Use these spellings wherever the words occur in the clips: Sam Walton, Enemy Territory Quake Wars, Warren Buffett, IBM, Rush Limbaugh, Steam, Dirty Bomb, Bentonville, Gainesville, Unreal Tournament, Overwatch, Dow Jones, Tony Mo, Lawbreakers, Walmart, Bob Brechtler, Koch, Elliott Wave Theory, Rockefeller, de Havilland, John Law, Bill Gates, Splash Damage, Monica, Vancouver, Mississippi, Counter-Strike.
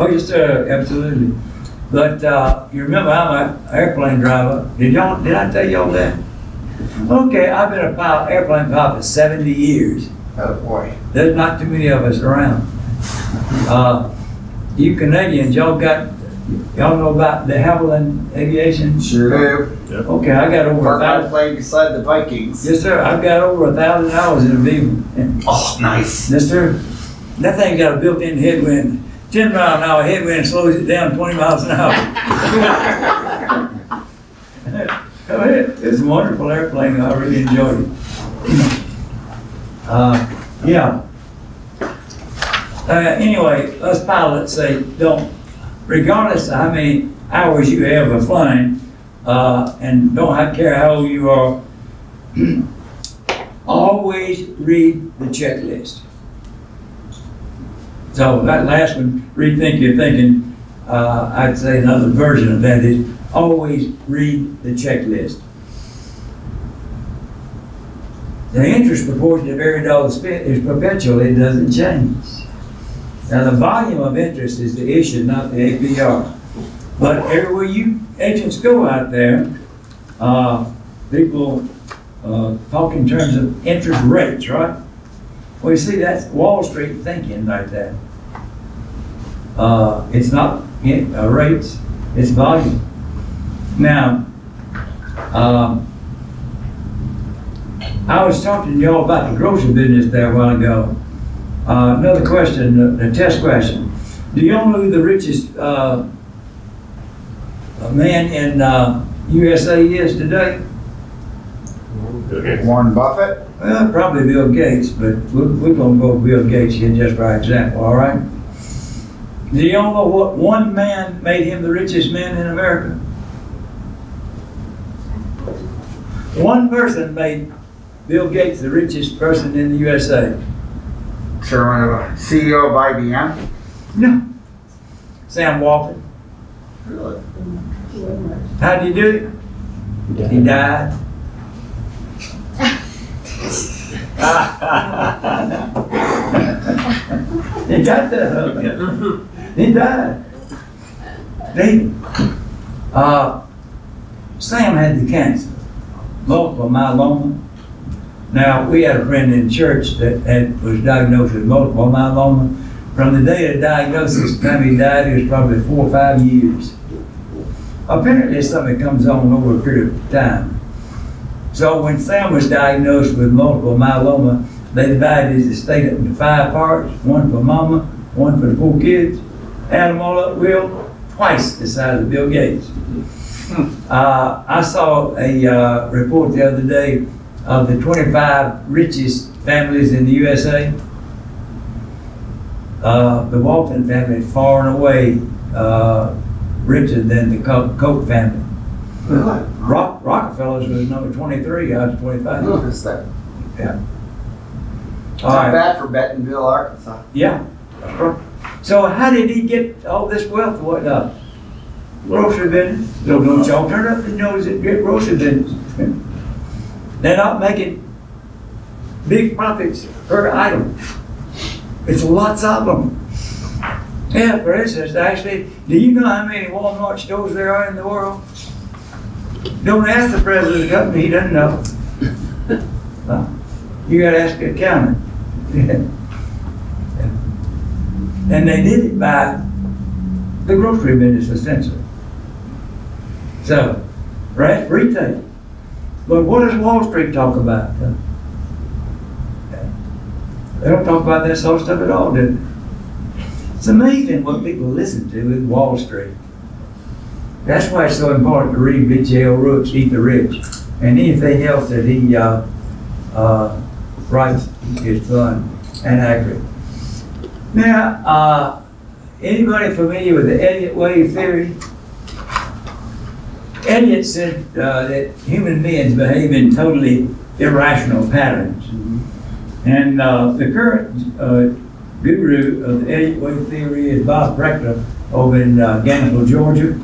Oh, yes, sir, absolutely. But you remember, I'm an airplane driver. Did I tell you all that? Okay, I've been a pilot, airplane pilot for 70 years. Oh boy. There's not too many of us around. You Canadians, y'all know about de Havilland aviation? Sure. Yep. Okay, I got over playing beside the Vikings. Yes, sir. I've got over 1,000 hours in a Beaver. Oh, nice. Yes, sir. That thing's got a built-in headwind. 10 mile an hour headwind slows it down 20 miles an hour. It's a wonderful airplane. I really enjoyed it. Anyway, us pilots say don't, regardless of how many hours you have of flying, and don't care how old you are, always read the checklist. So that last one, rethink your thinking, I'd say another version of that is always read the checklist. The interest proportion of every dollar spent is perpetual, it doesn't change. Now the volume of interest is the issue, not the APR. But everywhere you agents go out there, people talk in terms of interest rates, right? Well, you see, that's Wall Street thinking like that. It's not rates, it's volume. Now, I was talking to y'all about the grocery business there a while ago. Another question, a test question. Do y'all know who the richest man in USA is today? Warren Buffett? Well, probably Bill Gates, but we're going to go with Bill Gates here just by example, all right? Do you all know what one man made him the richest man in America? One person made Bill Gates the richest person in the USA. Sure, CEO of IBM? No. Sam Walton. Really? How did he do it? He died. He got that. He died. Sam had the cancer, multiple myeloma. Now we had a friend in church that was diagnosed with multiple myeloma. From the day of diagnosis, the time he died, it was probably 4 or 5 years. Apparently, something comes on over a period of time. So when Sam was diagnosed with multiple myeloma, they divided his estate up into 5 parts, one for mama, one for the 4 kids, had them all up real, twice the size of Bill Gates. I saw a report the other day of the 25 richest families in the USA. The Walton family far and away richer than the Koch family. Really? Rockefellers was number 23, I was 25. Look at that. Yeah. It's not bad for Bentonville, Arkansas. Yeah. So how did he get all this wealth? What grocery business? Don't y'all turn up your nose at grocery business. They're not making big profits per item. It's lots of them. Yeah, for instance, actually, do you know how many Walmart stores there are in the world? Don't ask the president of the company, he doesn't know. You got to ask the accountant. And they did it by the grocery business, essentially. So, right, retail. But what does Wall Street talk about? They don't talk about that sort of stuff at all, do they? It's amazing what people listen to with Wall Street. That's why it's so important to read B.J.O. Rook's Eat the Rich, and anything else that he writes is fun and accurate. Now, anybody familiar with the Elliott Wave Theory? Elliott said that human beings behave in totally irrational patterns. And the current guru of the Elliott Wave Theory is Bob Brechtler over in Gainesville, Georgia.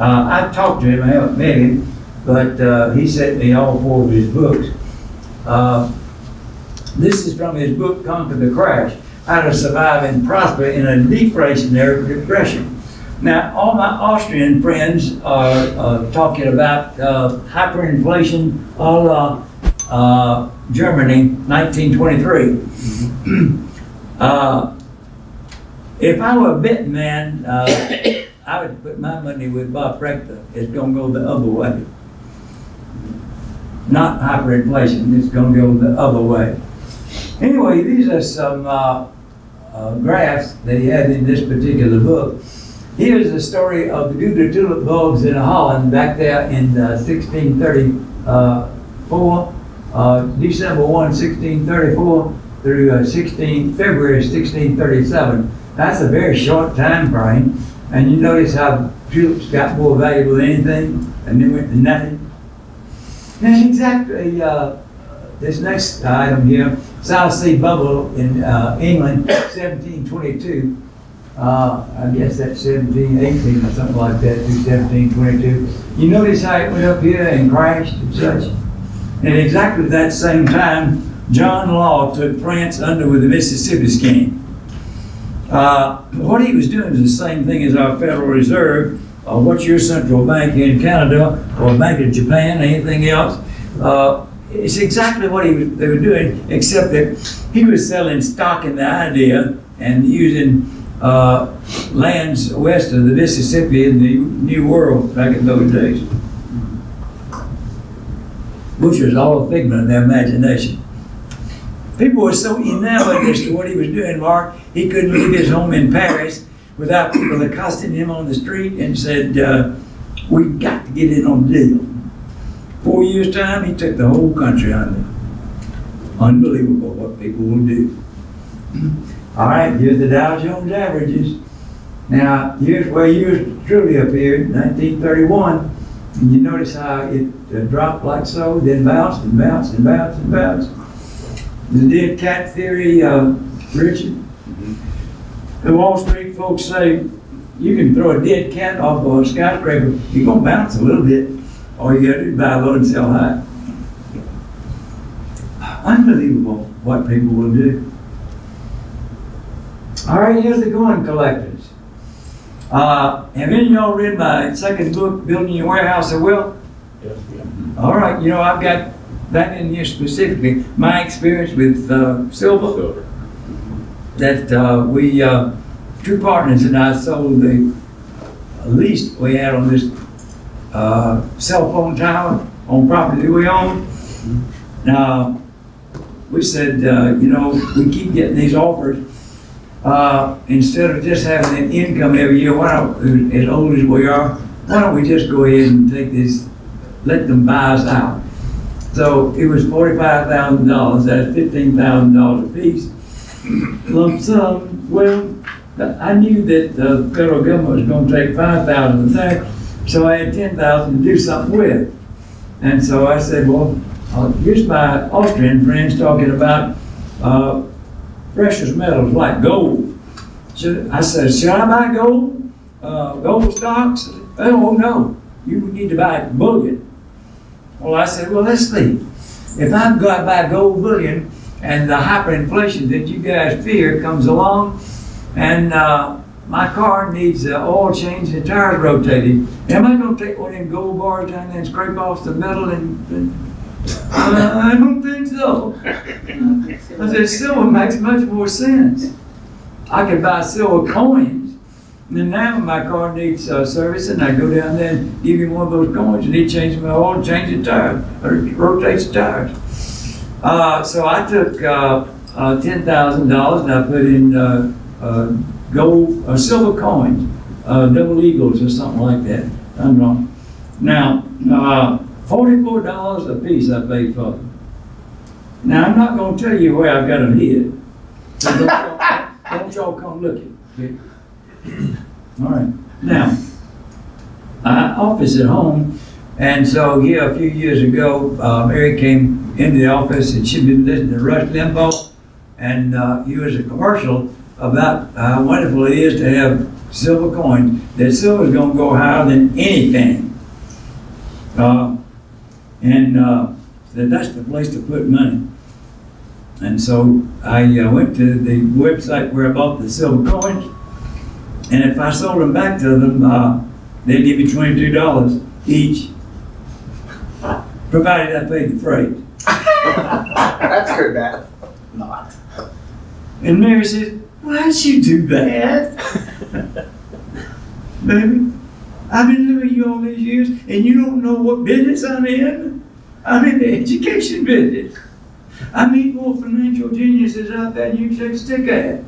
I've talked to him, I haven't met him, but he sent me all 4 of his books. This is from his book, Conquer the Crash. how to survive and prosper in a deflationary depression. Now, all my Austrian friends are talking about hyperinflation a la Germany, 1923. If I were a betting man, I would put my money with Bob Brechtler. It's going to go the other way. Not hyperinflation, it's going to go the other way. Anyway, these are some graphs that he had in this particular book. Here's the story of the Gouda tulip bulbs in Holland back there in 1634, December 1, 1634 through February 1637. That's a very short time frame. And you notice how tulips got more valuable than anything, and then went to nothing. And exactly this next item here, South Sea Bubble in England, 1722. I guess that's 1718 or something like that, through 1722. You notice how it went up here and crashed and such? And exactly that same time, John Law took France under with the Mississippi scheme. What he was doing is the same thing as our Federal Reserve, or what's your central bank here in Canada, or Bank of Japan, anything else. It's exactly what they were doing, except that he was selling stock in the idea and using lands west of the Mississippi in the New World back in those days, which was all a figment of their imagination. People were so enamored as to what he was doing, Mark, he couldn't leave his home in Paris without people accosting him on the street and said, we've got to get in on the deal. 4 years' time, he took the whole country under. Unbelievable what people will do. All right, here's the Dow Jones averages. Now, here's where yours truly appeared, 1931. And you notice how it dropped like so, then bounced and bounced and bounced and bounced. The dead cat theory, Richard. The Wall Street folks say you can throw a dead cat off of a skyscraper. You're going to bounce a little bit. All you got to do is buy low and sell high. Unbelievable what people will do. All right, here's the coin collectors. Have any of y'all read my second book, Building Your Warehouse of Wealth? Yes. All right, you know, I've got that in here specifically, my experience with silver, that we, two partners and I sold the lease we had on this cell phone tower on property we owned. Now, we said, you know, we keep getting these offers. Instead of just having an income every year, why don't, as old as we are, why don't we just go ahead and take this, let them buy us out. So it was $45,000, that's $15,000 a piece. Lump sum, well, I knew that the federal government was going to take $5,000 there, so I had $10,000 to do something with. And so I said, well, here's my Austrian friends talking about precious metals like gold. So I said, should I buy gold? Gold stocks? Oh, no, you need to buy bullion. Well, I said, well, let's see. If I've got to buy gold bullion and the hyperinflation that you guys fear comes along, and my car needs oil change and tires rotated, am I going to take one of them gold bars down there and scrape off the metal? I don't think so. I said, silver makes much more sense. I could buy silver coins. And now my car needs service, and I go down there and give him one of those coins, and he changes my oil, changes the tires, or rotates the tires. So I took $10,000 and I put in gold or silver coins, double eagles or something like that. I'm wrong. Now, $44 a piece I paid for them. Now I'm not going to tell you where I've got them hid. So don't y'all come looking. Okay? All right. Now, I office at home, and so here a few years ago, Mary came into the office, and she'd been listening to Rush Limbaugh, and he was a commercial about how wonderful it is to have silver coins. That silver's going to go higher than anything, and that's the place to put money. And so I went to the website where I bought the silver coins, and if I sold them back to them, they'd give me $22 each, provided I paid the freight. That's good math. Not. And Mary said, "Why'd you do that?" Baby, I've been living you all these years, and you don't know what business I'm in? I'm in the education business. I meet more financial geniuses out there than you can take a stick at.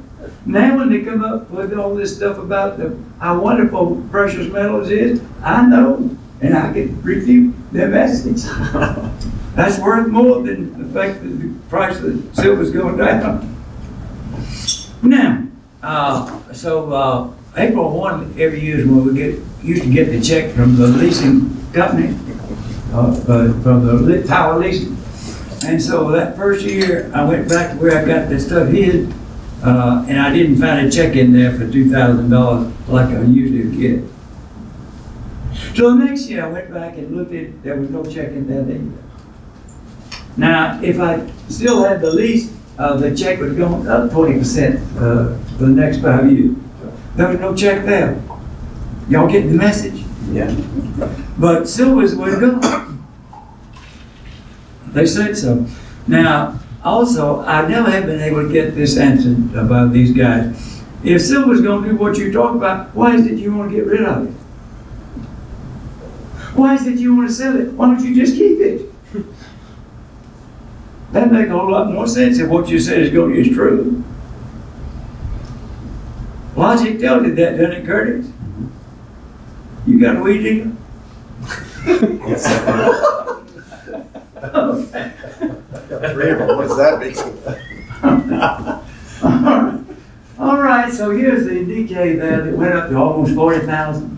Now when they come up with all this stuff about how wonderful precious metals is, I know, and I can refute their message. That's worth more than the fact that the price of silver's going down. Now, April 1 every year is when we used to get the check from the leasing company, from the tower leasing. And so that first year, I went back to where I got that stuff hid, and I didn't find a check in there for $2,000 like I usually get. So the next year, I went back and looked at, there was no check in there either. Now, if I still had the lease, the check would have gone up 20% for the next 5 years. There was no check there. Y'all getting the message? Yeah. But silver's the way to go. They said so. Now, also, I never have been able to get this answer about these guys. If silver's going to do what you talk about, why is it you want to get rid of it? Why is it you want to sell it? Why don't you just keep it? That makes a whole lot more sense if what you said is going to be true. Logic tells you that, doesn't it, Curtis? You got a weed eater? Yes, sir. Three of them. What's that big? All right, so here's the decay there that went up to almost 40,000.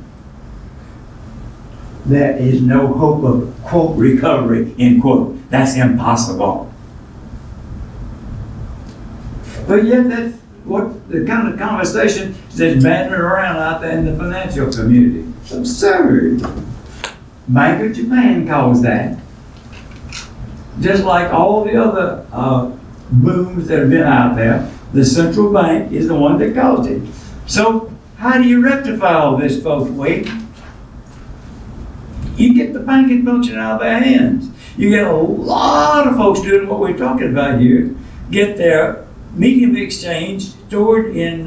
There is no hope of, quote, recovery, end quote. That's impossible. But yet that's what the kind of conversation that's battering around out there in the financial community. It's absurd. Bank of Japan calls that. Just like all the other booms that have been out there, the central bank is the one that caused it. So how do you rectify all this, folks? Wait. You get the banking function out of their hands. You get a lot of folks doing what we're talking about here, get their medium exchange stored in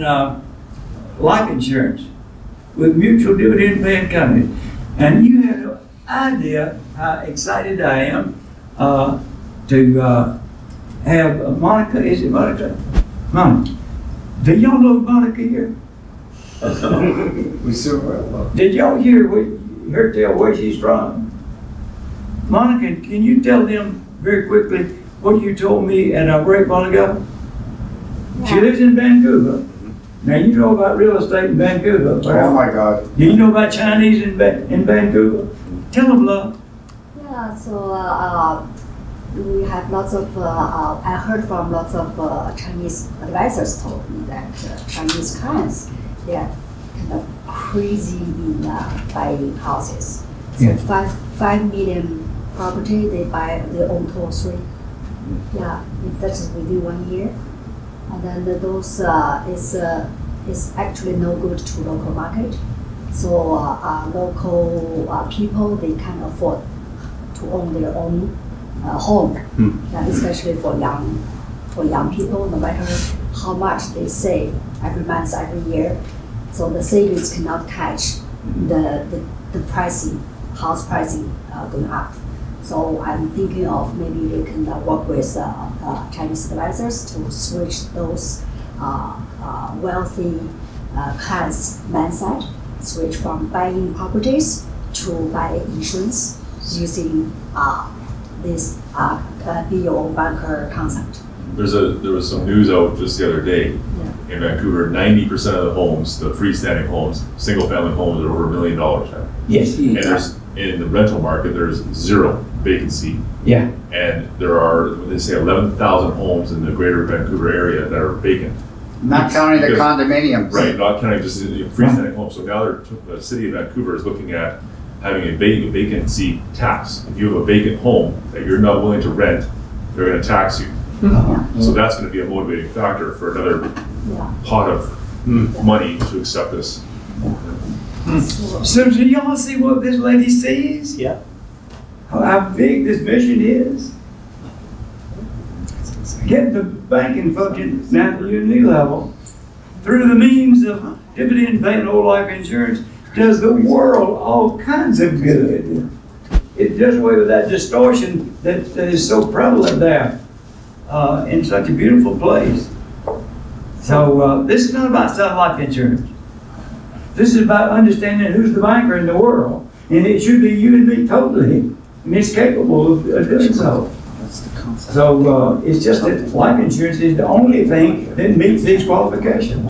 life insurance with mutual dividend paying companies. And you have no idea how excited I am to have Monica, is it Monica? Monica. Do y'all know Monica here? We sure will. Did y'all hear her tell where she's from? Monica, can you tell them very quickly what you told me at our break, Monica? Yeah. She lives in Vancouver. Now you know about real estate in Vancouver. Right? Oh my God. Do you know about Chinese in Vancouver? Tell them, love. Yeah, so we have lots of, I heard from lots of Chinese advisors told me that Chinese clients, they are kind of crazy in buying houses. So yeah. five million property, they buy, they own two or three. Yeah, that's within 1 year. And then those is actually no good to local market. So local people, they can't afford to own their own home, yeah, especially for young people. No matter how much they save every month, every year, so the savings cannot catch the pricing. House pricing going up. So I'm thinking of maybe they can work with Chinese advisors to switch those wealthy clients' mindset, switch from buying properties to buying insurance using this be your own banker concept. There was some news out just the other day in Vancouver. 90% of the homes, the freestanding homes, single family homes, are over $1 million now. Yes, and there's. In the rental market, there's zero vacancy. Yeah. And there are, they say, 11,000 homes in the greater Vancouver area that are vacant. Not counting the condominiums. Right, not counting just the freestanding homes. So now the city of Vancouver is looking at having a vacancy tax. If you have a vacant home that you're not willing to rent, they're going to tax you. So that's going to be a motivating factor for another pot of money to accept this. So do y'all see what this lady sees? Yeah. How big this vision is? Get the banking function down to your knee level through the means of dividend paying whole life insurance does the world all kinds of good. It does away with that distortion that is so prevalent there in such a beautiful place. So this is not about selling life insurance. This is about understanding who's the banker in the world. And it should be you and me totally. And it's capable of doing so. So it's just that life insurance is the only thing that meets these qualifications.